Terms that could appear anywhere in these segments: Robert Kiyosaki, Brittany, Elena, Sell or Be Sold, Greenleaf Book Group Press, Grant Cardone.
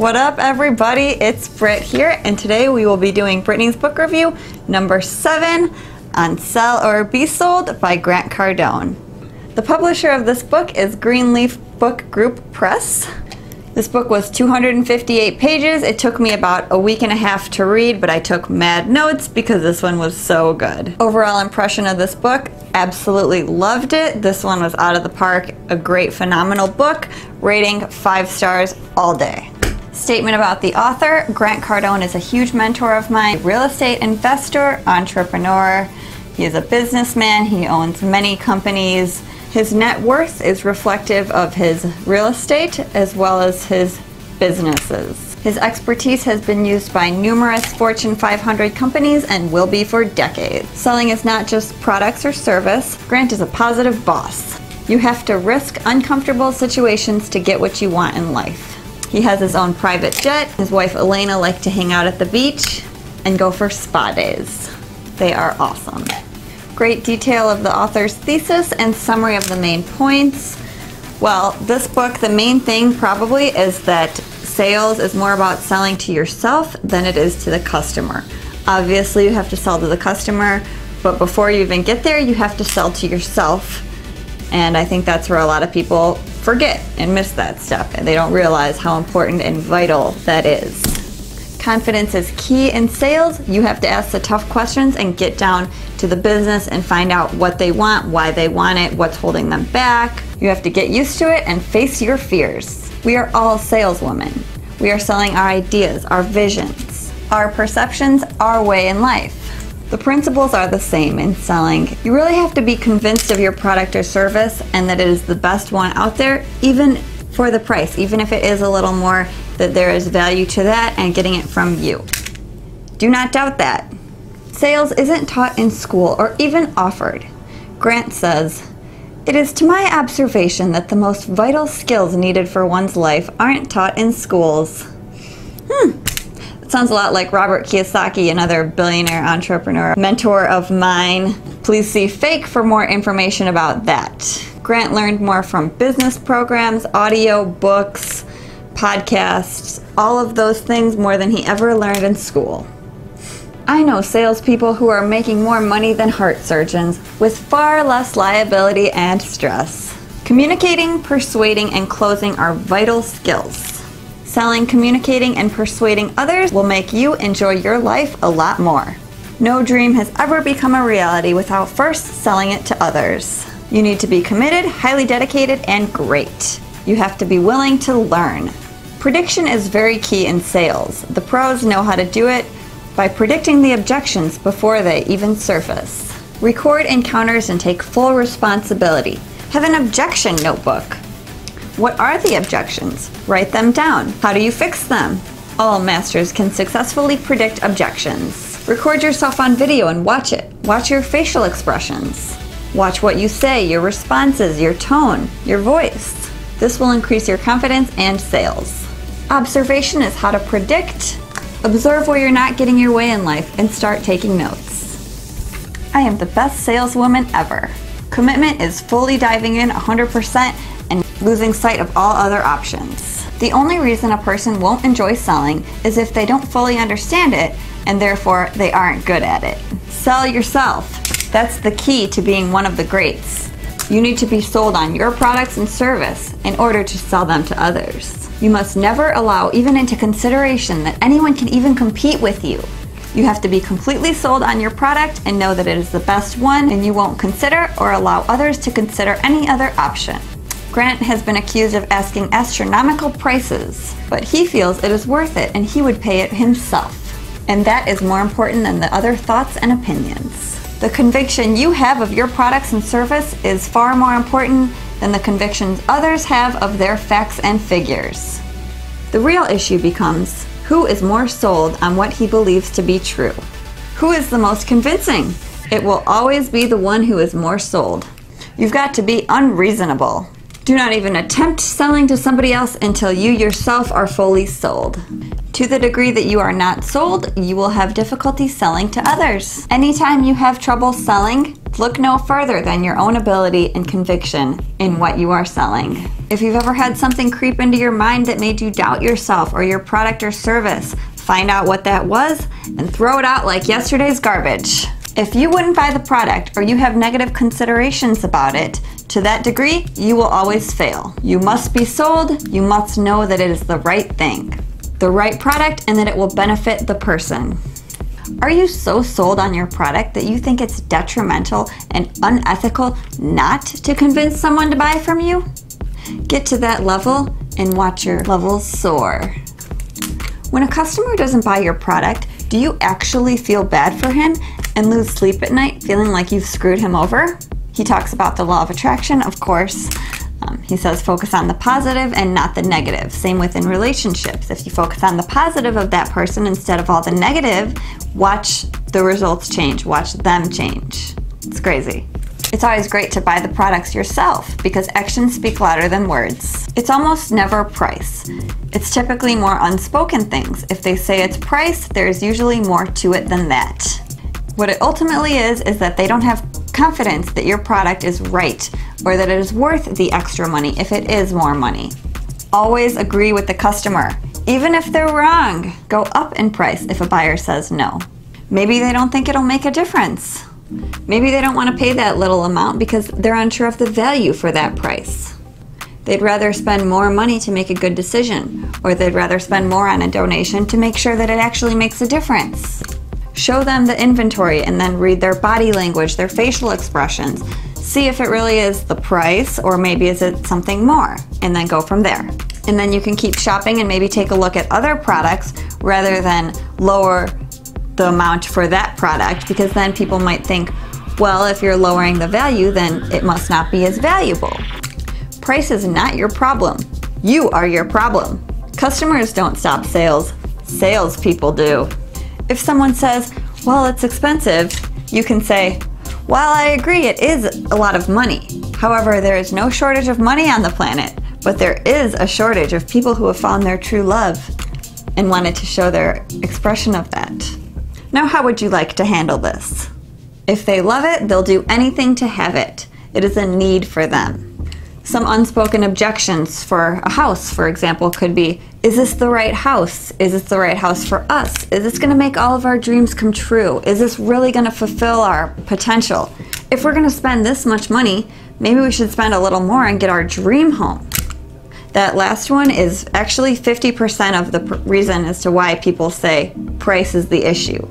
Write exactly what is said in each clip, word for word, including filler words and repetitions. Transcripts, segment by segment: What up everybody, it's Britt here, and today we will be doing Brittany's book review number seven on Sell or Be Sold by Grant Cardone. The publisher of this book is Greenleaf Book Group Press. This book was two hundred fifty-eight pages. It took me about a week and a half to read, but I took mad notes because this one was so good. Overall impression of this book, absolutely loved it. This one was out of the park, a great phenomenal book. Rating five stars all day. Statement about the author: Grant Cardone is a huge mentor of mine, real estate investor, entrepreneur. He is a businessman. He owns many companies. His net worth is reflective of his real estate as well as his businesses. His expertise has been used by numerous Fortune five hundred companies and will be for decades. Selling is not just products or service. Grant is a positive boss. You have to risk uncomfortable situations to get what you want in life. He has his own private jet. His wife Elena likes to hang out at the beach and go for spa days. They are awesome. Great detail of the author's thesis and summary of the main points. Well, this book, the main thing probably is that sales is more about selling to yourself than it is to the customer. Obviously, you have to sell to the customer, but before you even get there, you have to sell to yourself. And I think that's where a lot of people forget and miss that step, and they don't realize how important and vital that is. Confidence is key in sales. You have to ask the tough questions and get down to the business and find out what they want, why they want it, what's holding them back. You have to get used to it and face your fears. We are all saleswomen. We are selling our ideas, our visions, our perceptions, our way in life. The principles are the same in selling. You really have to be convinced of your product or service and that it is the best one out there, even for the price, even if it is a little more, that there is value to that and getting it from you. Do not doubt that. Sales isn't taught in school or even offered. Grant says, "It is to my observation that the most vital skills needed for one's life aren't taught in schools." Hmm. Sounds a lot like Robert Kiyosaki, another billionaire entrepreneur, mentor of mine. Please see Fake for more information about that. Grant learned more from business programs, audio books, podcasts, all of those things, more than he ever learned in school. I know salespeople who are making more money than heart surgeons with far less liability and stress. Communicating, persuading, and closing are vital skills. Selling, communicating, and persuading others will make you enjoy your life a lot more. No dream has ever become a reality without first selling it to others. You need to be committed, highly dedicated, and great. You have to be willing to learn. Prediction is very key in sales. The pros know how to do it by predicting the objections before they even surface. Record encounters and take full responsibility. Have an objection notebook. What are the objections? Write them down. How do you fix them? All masters can successfully predict objections. Record yourself on video and watch it. Watch your facial expressions. Watch what you say, your responses, your tone, your voice. This will increase your confidence and sales. Observation is how to predict. Observe where you're not getting your way in life and start taking notes. I am the best saleswoman ever. Commitment is fully diving in one hundred percent and losing sight of all other options. The only reason a person won't enjoy selling is if they don't fully understand it and therefore they aren't good at it. Sell yourself. That's the key to being one of the greats. You need to be sold on your products and service in order to sell them to others. You must never allow even into consideration that anyone can even compete with you. You have to be completely sold on your product and know that it is the best one, and you won't consider or allow others to consider any other option. Grant has been accused of asking astronomical prices, but he feels it is worth it and he would pay it himself. And that is more important than the other thoughts and opinions. The conviction you have of your products and service is far more important than the convictions others have of their facts and figures. The real issue becomes, who is more sold on what he believes to be true? Who is the most convincing? It will always be the one who is more sold. You've got to be unreasonable. Do not even attempt selling to somebody else until you yourself are fully sold. To the degree that you are not sold, you will have difficulty selling to others. Anytime you have trouble selling, Look no further than your own ability and conviction in what you are selling. If you've ever had something creep into your mind that made you doubt yourself or your product or service, find out what that was and throw it out like yesterday's garbage. If you wouldn't buy the product or you have negative considerations about it, to that degree, you will always fail. You must be sold. You must know that it is the right thing, the right product, and that it will benefit the person. Are you so sold on your product that you think it's detrimental and unethical not to convince someone to buy from you? Get to that level and watch your levels soar. When a customer doesn't buy your product, do you actually feel bad for him and lose sleep at night feeling like you've screwed him over? He talks about the law of attraction, of course. Um, he says focus on the positive and not the negative. Same within relationships. If you focus on the positive of that person instead of all the negative, watch the results change, watch them change. It's crazy. It's always great to buy the products yourself because actions speak louder than words. It's almost never price. It's typically more unspoken things. If they say it's price, there's usually more to it than that. What it ultimately is, is that they don't have confidence that your product is right or that it is worth the extra money if it is more money. Always agree with the customer, even if they're wrong. Go up in price if a buyer says no. Maybe they don't think it'll make a difference. Maybe they don't want to pay that little amount because they're unsure of the value for that price. They'd rather spend more money to make a good decision, or they'd rather spend more on a donation to make sure that it actually makes a difference. Show them the inventory and then read their body language, their facial expressions. See if it really is the price or maybe is it something more, and then go from there. And then you can keep shopping and maybe take a look at other products rather than lower the amount for that product, because then people might think, well, if you're lowering the value, then it must not be as valuable. Price is not your problem. You are your problem. Customers don't stop sales. Salespeople do. If someone says, well, it's expensive, you can say, well, I agree, it is a lot of money. However, there is no shortage of money on the planet, but there is a shortage of people who have found their true love and wanted to show their expression of that. Now, how would you like to handle this? If they love it, they'll do anything to have it. It is a need for them. Some unspoken objections for a house, for example, could be, is this the right house? Is this the right house for us? Is this gonna make all of our dreams come true? Is this really gonna fulfill our potential? If we're gonna spend this much money, maybe we should spend a little more and get our dream home. That last one is actually fifty percent of the reason as to why people say price is the issue.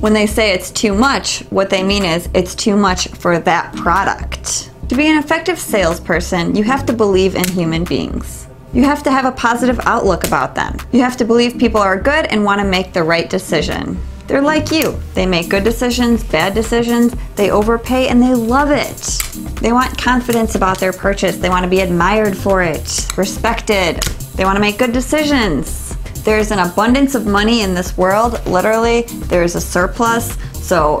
When they say it's too much, what they mean is it's too much for that product. To be an effective salesperson, you have to believe in human beings. You have to have a positive outlook about them. You have to believe people are good and want to make the right decision. They're like you. They make good decisions, bad decisions, they overpay, and they love it. They want confidence about their purchase. They want to be admired for it, respected. They want to make good decisions. There's an abundance of money in this world. Literally, there's a surplus. So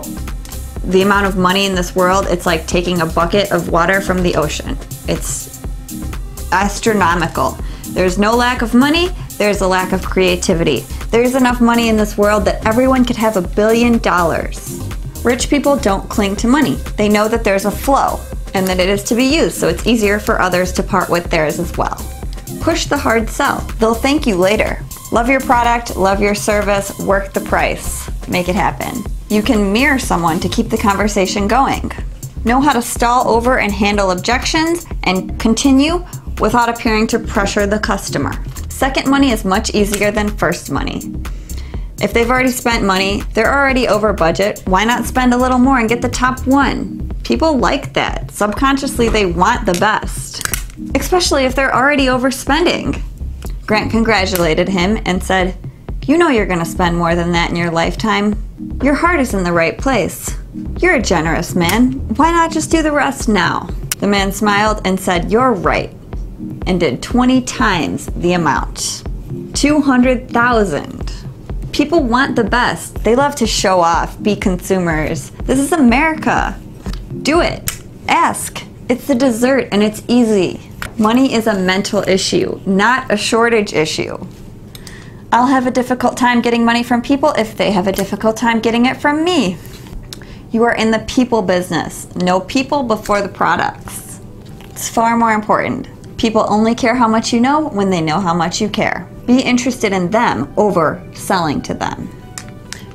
the amount of money in this world, it's like taking a bucket of water from the ocean. It's astronomical. There's no lack of money. There's a lack of creativity. There's enough money in this world that everyone could have a billion dollars. Rich people don't cling to money. They know that there's a flow and that it is to be used, so it's easier for others to part with theirs as well. Push the hard sell. They'll thank you later. Love your product, love your service, work the price. Make it happen. You can mirror someone to keep the conversation going. Know how to stall over and handle objections and continue without appearing to pressure the customer. Second money is much easier than first money. If they've already spent money, they're already over budget, why not spend a little more and get the top one? People like that. Subconsciously, they want the best, especially if they're already overspending. Grant congratulated him and said, you know you're gonna spend more than that in your lifetime. Your heart is in the right place. You're a generous man. Why not just do the rest now? The man smiled and said, you're right, and did twenty times the amount. two hundred thousand. People want the best. They love to show off, be consumers. This is America. Do it. Ask. It's the dessert and it's easy. Money is a mental issue, not a shortage issue. I'll have a difficult time getting money from people if they have a difficult time getting it from me. You are in the people business. Know people before the products. It's far more important. People only care how much you know when they know how much you care. Be interested in them over selling to them.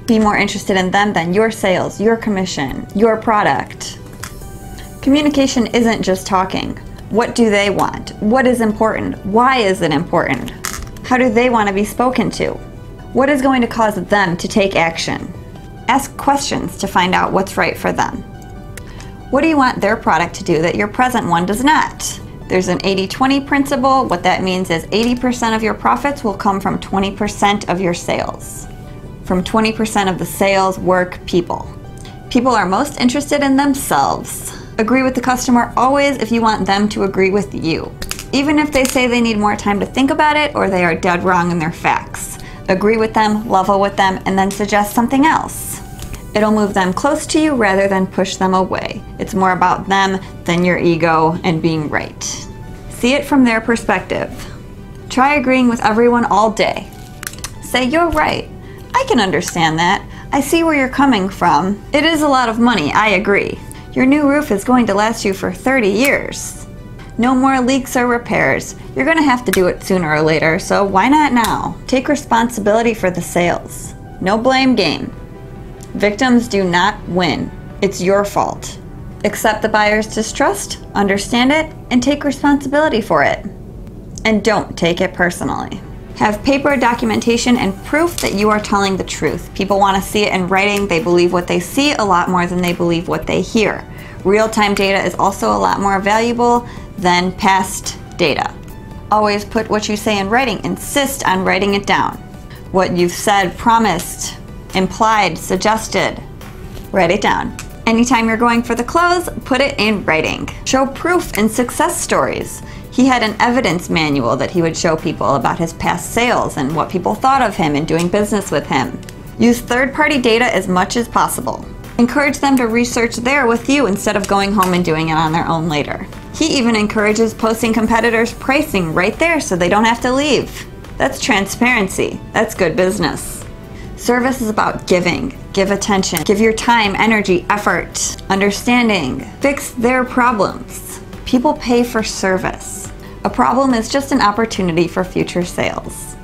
Be more interested in them than your sales, your commission, your product. Communication isn't just talking. What do they want? What is important? Why is it important? How do they want to be spoken to? What is going to cause them to take action? Ask questions to find out what's right for them. What do you want their product to do that your present one does not? There's an eighty twenty principle. What that means is eighty percent of your profits will come from twenty percent of your sales. From twenty percent of the sales work people. People are most interested in themselves. Agree with the customer always if you want them to agree with you. Even if they say they need more time to think about it or they are dead wrong in their facts. Agree with them, level with them, and then suggest something else. It'll move them close to you rather than push them away. It's more about them than your ego and being right. See it from their perspective. Try agreeing with everyone all day. Say, "You're right. I can understand that. I see where you're coming from. It is a lot of money, I agree. Your new roof is going to last you for thirty years. No more leaks or repairs. You're going to have to do it sooner or later, so why not now? Take responsibility for the sales. No blame game. Victims do not win. It's your fault. Accept the buyer's distrust, understand it, and take responsibility for it. And don't take it personally. Have paper, documentation, and proof that you are telling the truth. People want to see it in writing. They believe what they see a lot more than they believe what they hear. Real-time data is also a lot more valuable than past data. Always put what you say in writing. Insist on writing it down. What you've said, promised, implied, suggested, write it down. Anytime you're going for the close, put it in writing. Show proof and success stories. He had an evidence manual that he would show people about his past sales and what people thought of him and doing business with him. Use third-party data as much as possible. Encourage them to research there with you instead of going home and doing it on their own later. He even encourages posting competitors' pricing right there so they don't have to leave. That's transparency. That's good business. Service is about giving. Give attention. Give your time, energy, effort, understanding. Fix their problems. People pay for service. A problem is just an opportunity for future sales.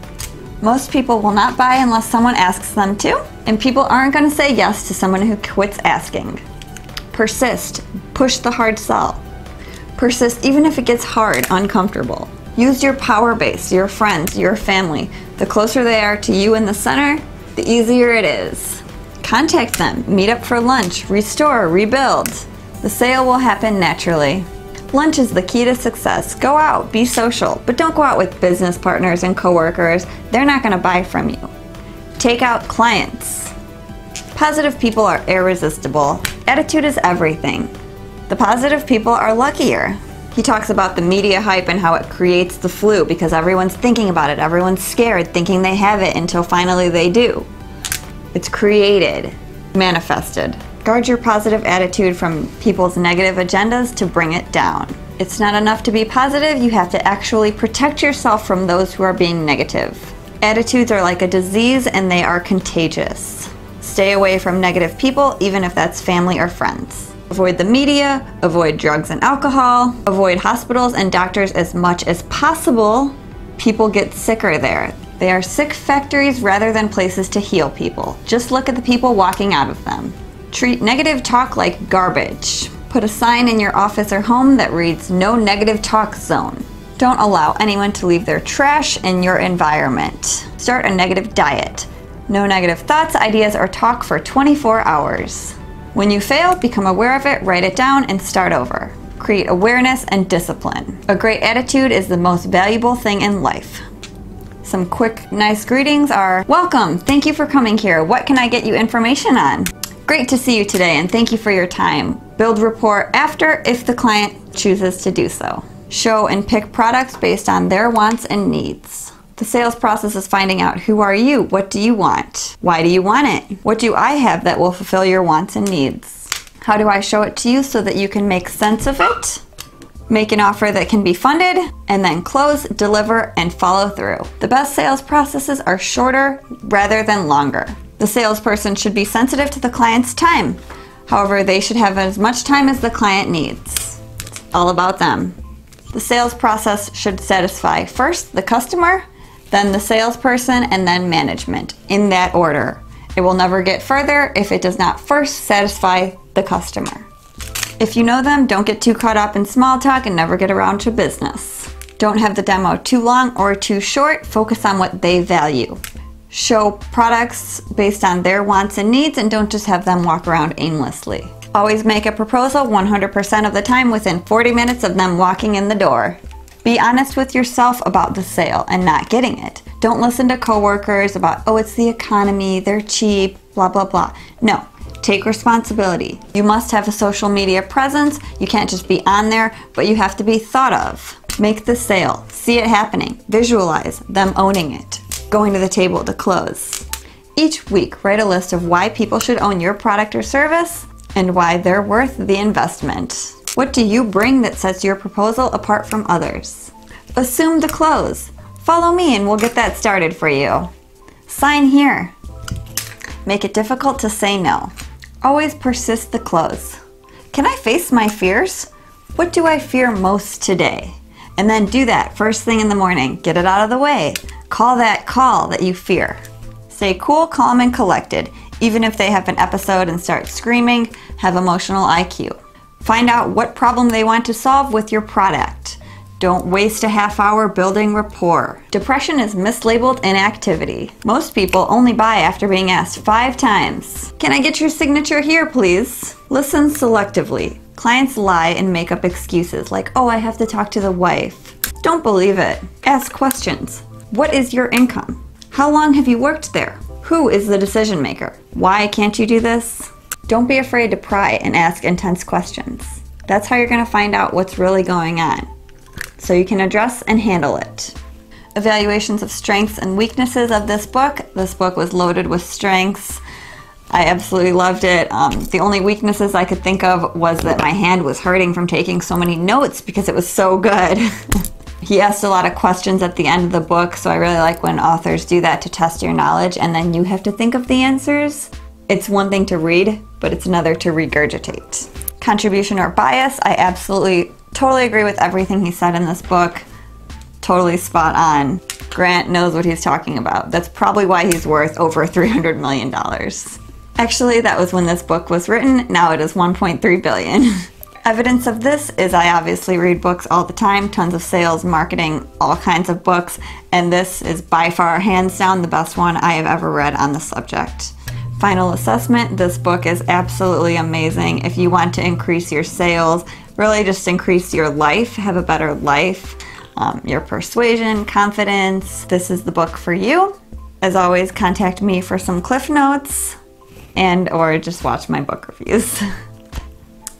Most people will not buy unless someone asks them to, and people aren't going to say yes to someone who quits asking. Persist. Push the hard sell. Persist even if it gets hard, uncomfortable. Use your power base, your friends, your family. The closer they are to you in the center, the easier it is. Contact them. Meet up for lunch. Restore. Rebuild. The sale will happen naturally. Lunch is the key to success. Go out, be social, but don't go out with business partners and coworkers. They're not going to buy from you. Take out clients. Positive people are irresistible. Attitude is everything. The positive people are luckier. He talks about the media hype and how it creates the flu because everyone's thinking about it. Everyone's scared, thinking they have it until finally they do. It's created, manifested. Guard your positive attitude from people's negative agendas to bring it down. It's not enough to be positive, you have to actually protect yourself from those who are being negative. Attitudes are like a disease and they are contagious. Stay away from negative people, even if that's family or friends. Avoid the media, avoid drugs and alcohol, avoid hospitals and doctors as much as possible. People get sicker there. They are sick factories rather than places to heal people. Just look at the people walking out of them. Treat negative talk like garbage. Put a sign in your office or home that reads, "No negative talk zone." Don't allow anyone to leave their trash in your environment. Start a negative diet. No negative thoughts, ideas, or talk for twenty-four hours. When you fail, become aware of it, write it down, and start over. Create awareness and discipline. A great attitude is the most valuable thing in life. Some quick, nice greetings are, "Welcome, thank you for coming here. What can I get you information on? Great to see you today and thank you for your time." Build rapport after if the client chooses to do so. Show and pick products based on their wants and needs. The sales process is finding out, who are you? What do you want? Why do you want it? What do I have that will fulfill your wants and needs? How do I show it to you so that you can make sense of it? Make an offer that can be funded, and then close, deliver, and follow through. The best sales processes are shorter rather than longer. The salesperson should be sensitive to the client's time. However, they should have as much time as the client needs. It's all about them. The sales process should satisfy first the customer, then the salesperson, and then management, in that order. It will never get further if it does not first satisfy the customer. If you know them, don't get too caught up in small talk and never get around to business. Don't have the demo too long or too short. Focus on what they value. Show products based on their wants and needs, and don't just have them walk around aimlessly. Always make a proposal one hundred percent of the time within forty minutes of them walking in the door. Be honest with yourself about the sale and not getting it. Don't listen to coworkers about, oh, it's the economy, they're cheap, blah, blah, blah. No, take responsibility. You must have a social media presence. You can't just be on there, but you have to be thought of. Make the sale, see it happening, visualize them owning it, going to the table to close. Each week, write a list of why people should own your product or service, and why they're worth the investment. What do you bring that sets your proposal apart from others? Assume the close. Follow me and we'll get that started for you. Sign here. Make it difficult to say no. Always persist the close. Can I face my fears? What do I fear most today? And then do that first thing in the morning. Get it out of the way. Call that call that you fear. Stay cool, calm, and collected. Even if they have an episode and start screaming, have emotional I Q. Find out what problem they want to solve with your product. Don't waste a half hour building rapport. Depression is mislabeled inactivity. Most people only buy after being asked five times. Can I get your signature here, please? Listen selectively. Clients lie and make up excuses like, oh, I have to talk to the wife. Don't believe it. Ask questions. What is your income? How long have you worked there? Who is the decision maker? Why can't you do this? Don't be afraid to pry and ask intense questions. That's how you're going to find out what's really going on, so you can address and handle it. Evaluations of strengths and weaknesses of this book. This book was loaded with strengths. I absolutely loved it. Um, the only weaknesses I could think of was that my hand was hurting from taking so many notes because it was so good. He asked a lot of questions at the end of the book, so I really like when authors do that to test your knowledge and then you have to think of the answers. It's one thing to read, but it's another to regurgitate. Contribution or bias, I absolutely totally agree with everything he said in this book. Totally spot on. Grant knows what he's talking about. That's probably why he's worth over three hundred million dollars. Actually, that was when this book was written. Now it is one point three billion dollars. Evidence of this is I obviously read books all the time, tons of sales, marketing, all kinds of books, and this is by far, hands down, the best one I have ever read on the subject. Final assessment, this book is absolutely amazing. If you want to increase your sales, really just increase your life, have a better life, um, your persuasion, confidence, this is the book for you. As always, contact me for some cliff notes and or just watch my book reviews.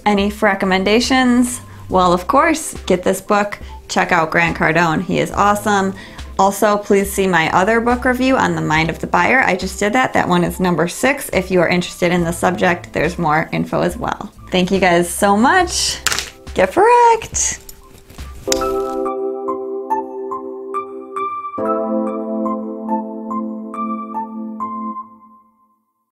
Any recommendations? Well, of course, get this book. Check out Grant Cardone. He is awesome. Also, please see my other book review on the mind of the buyer. I just did that. That one is number six. If you are interested in the subject, there's more info as well. Thank you guys so much. Get wrecked.